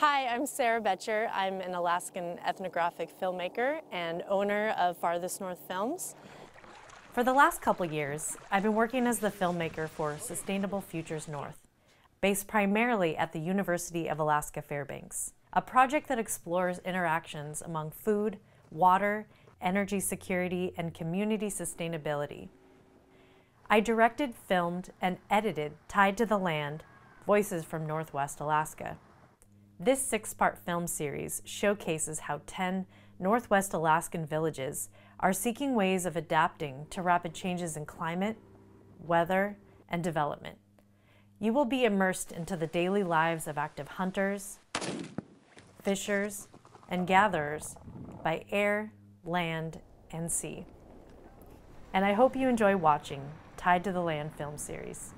Hi, I'm Sarah Betcher. I'm an Alaskan ethnographic filmmaker and owner of Farthest North Films. For the last couple years, I've been working as the filmmaker for Sustainable Futures North, based primarily at the University of Alaska Fairbanks, a project that explores interactions among food, water, energy security, and community sustainability. I directed, filmed, and edited Tied to the Land, Voices from Northwest Alaska. This six-part film series showcases how 10 Northwest Alaskan villages are seeking ways of adapting to rapid changes in climate, weather, and development. You will be immersed into the daily lives of active hunters, fishers, and gatherers by air, land, and sea. And I hope you enjoy watching Tied to the Land film series.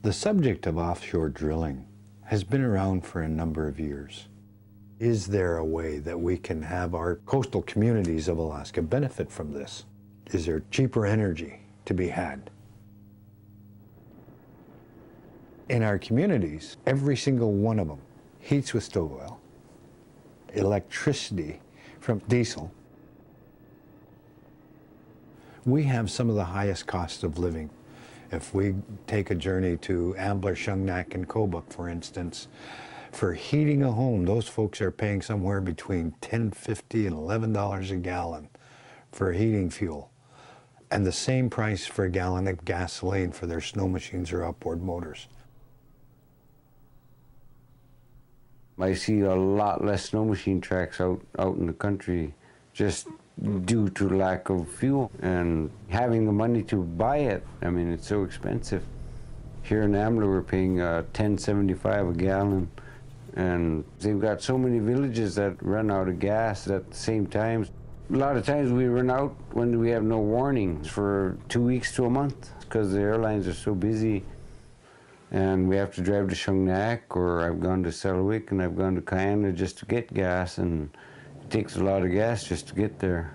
The subject of offshore drilling has been around for a number of years. Is there a way that we can have our coastal communities of Alaska benefit from this? Is there cheaper energy to be had? In our communities, every single one of them heats with stove oil, electricity from diesel. We have some of the highest costs of living. If we take a journey to Ambler, Shungnak, and Kobuk, for instance, for heating a home, those folks are paying somewhere between $10.50 and $11 a gallon for heating fuel, and the same price for a gallon of gasoline for their snow machines or outboard motors. I see a lot less snow machine tracks out in the country just due to lack of fuel and having the money to buy it. I mean, it's so expensive. Here in Ambler, we're paying $10.75 a gallon, and they've got so many villages that run out of gas at the same time. A lot of times we run out when we have no warnings for 2 weeks to a month because the airlines are so busy, and we have to drive to Shungnak, or I've gone to Selawik and I've gone to Kiana just to get gas, and it takes a lot of gas just to get there.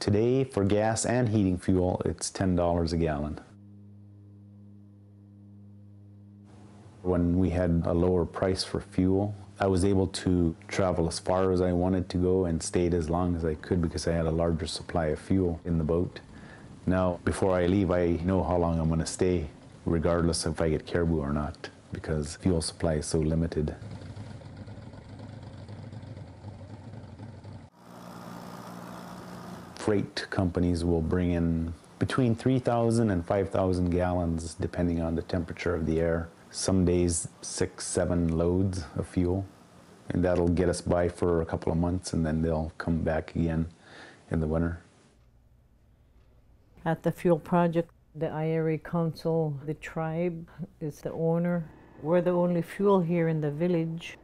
Today, for gas and heating fuel, it's $10 a gallon. When we had a lower price for fuel, I was able to travel as far as I wanted to go and stayed as long as I could because I had a larger supply of fuel in the boat. Now, before I leave, I know how long I'm going to stay, regardless if I get caribou or not, because fuel supply is so limited. Freight companies will bring in between 3,000 and 5,000 gallons, depending on the temperature of the air. Some days, 6, 7 loads of fuel, and that'll get us by for a couple of months, and then they'll come back again in the winter. At the fuel project, the IRA council, the tribe is the owner. We're the only fuel here in the village.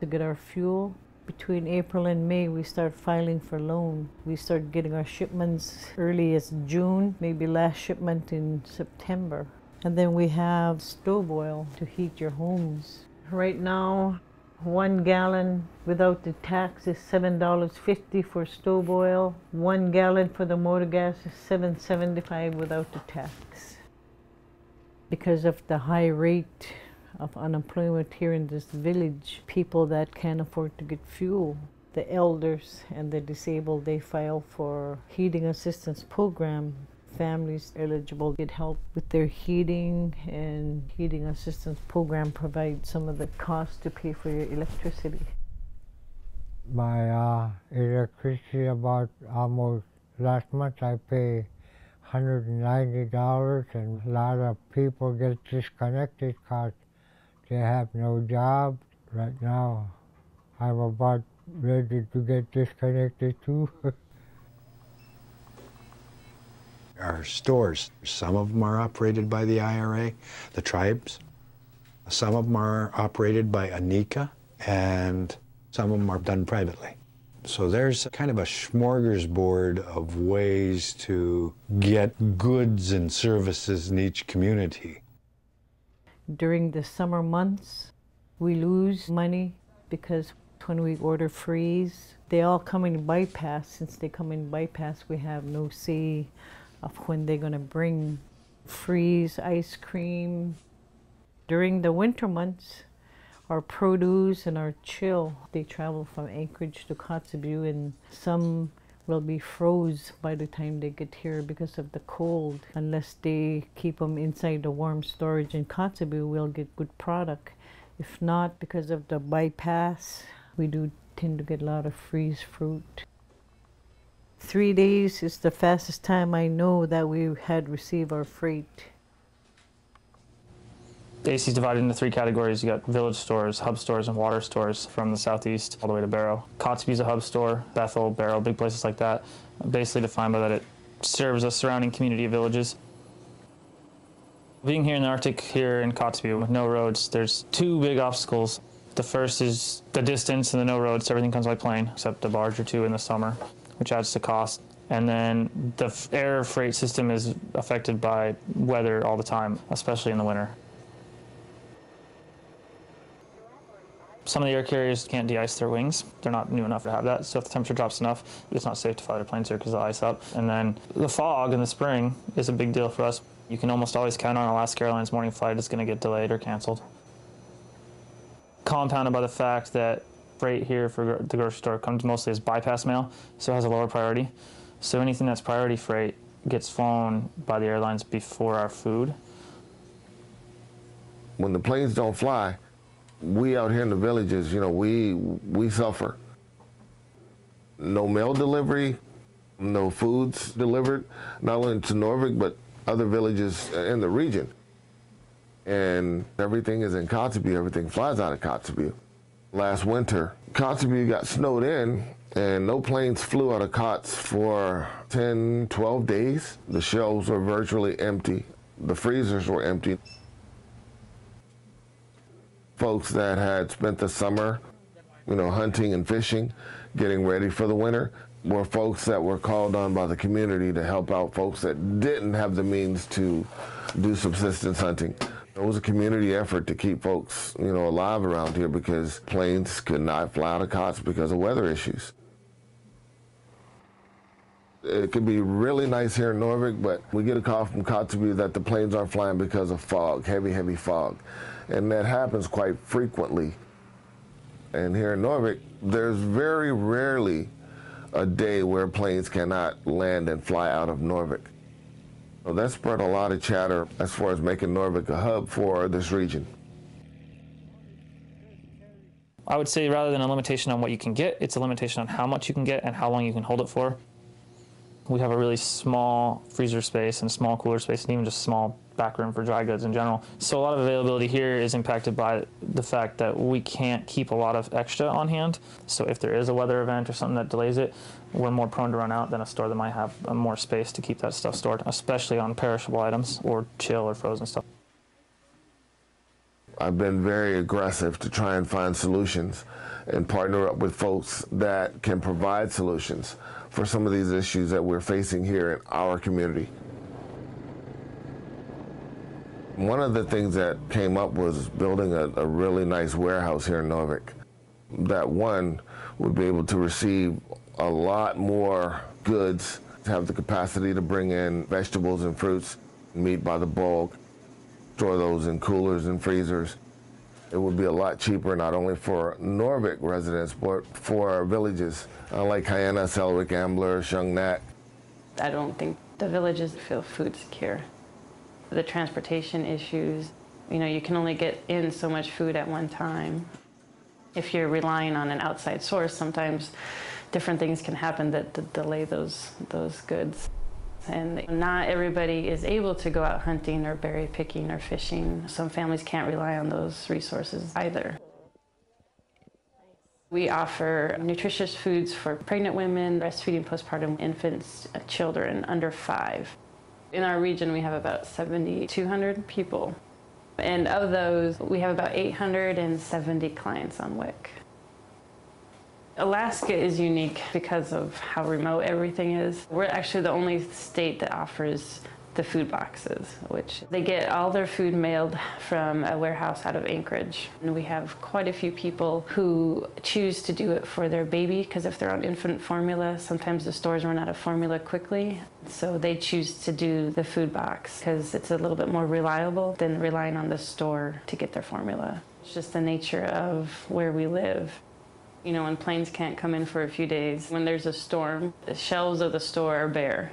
To get our fuel, between April and May, we start filing for loan. We start getting our shipments early as June, maybe last shipment in September. And then we have stove oil to heat your homes. Right now, 1 gallon without the tax is $7.50 for stove oil. 1 gallon for the motor gas is $7.75 without the tax. Because of the high rate of unemployment here in this village, people that can't afford to get fuel, the elders and the disabled, they file for heating assistance program. Families eligible get help with their heating, and heating assistance program provides some of the cost to pay for your electricity. My electricity about almost last month I pay $190, and a lot of people get disconnected because they have no job. Right now I'm about ready to get disconnected too. Our stores, some of them are operated by the IRA, the tribes. Some of them are operated by ANECA, and some of them are done privately. So there's kind of a smorgasbord of ways to get goods and services in each community. During the summer months, we lose money because when we order freeze, they all come in bypass. Since they come in bypass, we have no say of when they're going to bring freeze ice cream. During the winter months, our produce and our chill, they travel from Anchorage to Kotzebue, and some will be froze by the time they get here because of the cold. Unless they keep them inside the warm storage in Kotzebue, we'll get good product. If not, because of the bypass, we do tend to get a lot of freeze fruit. 3 days is the fastest time I know that we had received our freight. The AC is divided into three categories. You got village stores, hub stores, and water stores from the southeast all the way to Barrow. Kotzebue's a hub store, Bethel, Barrow, big places like that. Basically defined by that it serves a surrounding community of villages. Being here in the Arctic, here in Kotzebue with no roads, there's two big obstacles. The first is the distance and the no roads. Everything comes by plane, except a barge or two in the summer, which adds to cost. And then the air freight system is affected by weather all the time, especially in the winter. Some of the air carriers can't de-ice their wings. They're not new enough to have that, so if the temperature drops enough, it's not safe to fly their planes here because of the ice up. And then the fog in the spring is a big deal for us. You can almost always count on Alaska Airlines morning flight is going to get delayed or canceled. Compounded by the fact that freight here for the grocery store comes mostly as bypass mail, so it has a lower priority. So anything that's priority freight gets flown by the airlines before our food. When the planes don't fly, we out here in the villages, you know, we suffer. No mail delivery, no foods delivered, not only to Noorvik, but other villages in the region. And everything is in Kotzebue, everything flies out of Kotzebue. Last winter, Kotzebue got snowed in, and no planes flew out of Kotz for 10, 12 days. The shelves were virtually empty. The freezers were empty. Folks that had spent the summer, you know, hunting and fishing, getting ready for the winter, were folks that were called on by the community to help out folks that didn't have the means to do subsistence hunting. It was a community effort to keep folks, you know, alive around here because planes could not fly out of Kotz because of weather issues. It could be really nice here in Noorvik, but we get a call from Kotzebue that the planes aren't flying because of fog, heavy, heavy fog. And that happens quite frequently. And here in Noorvik, there's very rarely a day where planes cannot land and fly out of Noorvik. So that spread a lot of chatter as far as making Noorvik a hub for this region. I would say rather than a limitation on what you can get, it's a limitation on how much you can get and how long you can hold it for. We have a really small freezer space and small cooler space and even just small back room for dry goods in general. So a lot of availability here is impacted by the fact that we can't keep a lot of extra on hand. So if there is a weather event or something that delays it, we're more prone to run out than a store that might have more space to keep that stuff stored, especially on perishable items or chill or frozen stuff. I've been very aggressive to try and find solutions and partner up with folks that can provide solutions for some of these issues that we're facing here in our community. One of the things that came up was building a really nice warehouse here in Noorvik. That one would be able to receive a lot more goods, have the capacity to bring in vegetables and fruits, meat by the bulk, store those in coolers and freezers. It would be a lot cheaper, not only for Noorvik residents, but for our villages, like Hyanna, Selawik, Ambler, Shungnak. I don't think the villages feel food secure. The transportation issues, you know, you can only get in so much food at one time. If you're relying on an outside source, sometimes different things can happen that delay those goods. And not everybody is able to go out hunting or berry picking or fishing. Some families can't rely on those resources either. We offer nutritious foods for pregnant women, breastfeeding postpartum infants, children under 5. In our region, we have about 7,200 people. And of those, we have about 870 clients on WIC. Alaska is unique because of how remote everything is. We're actually the only state that offers the food boxes, which they get all their food mailed from a warehouse out of Anchorage. And we have quite a few people who choose to do it for their baby, because if they're on infant formula, sometimes the stores run out of formula quickly. So they choose to do the food box because it's a little bit more reliable than relying on the store to get their formula. It's just the nature of where we live. You know, when planes can't come in for a few days, when there's a storm, the shelves of the store are bare.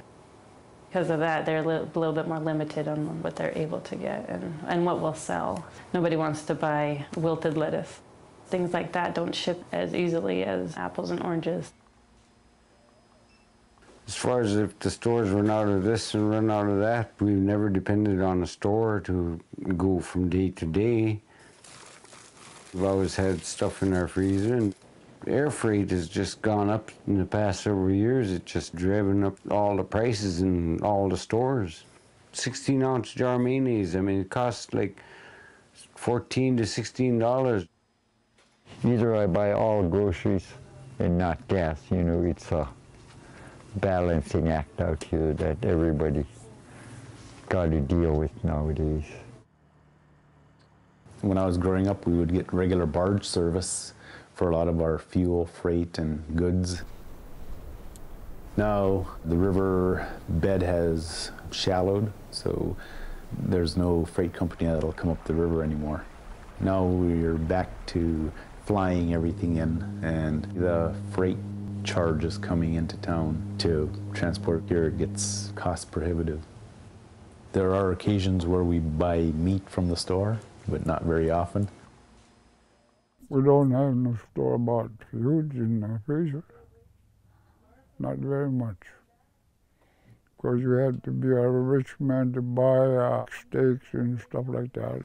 Because of that, they're a little bit more limited on what they're able to get and what will sell. Nobody wants to buy wilted lettuce. Things like that don't ship as easily as apples and oranges. As far as if the stores run out of this and run out of that, we've never depended on a store to go from day to day. We've always had stuff in our freezer. And air freight has just gone up in the past several years. It's just driven up all the prices in all the stores. 16-ounce jar mayonnaise, I mean, it costs like $14 to $16. Either I buy all groceries and not gas. You know, it's a balancing act out here that everybody's got to deal with nowadays. When I was growing up, we would get regular barge service for a lot of our fuel, freight, and goods. Now the river bed has shallowed, so there's no freight company that'll come up the river anymore. Now we're back to flying everything in, and the freight charges coming into town to transport here gets cost prohibitive. There are occasions where we buy meat from the store, but not very often. We don't have no store-bought food in the freezer, not very much. Of course, you had to be a rich man to buy steaks and stuff like that.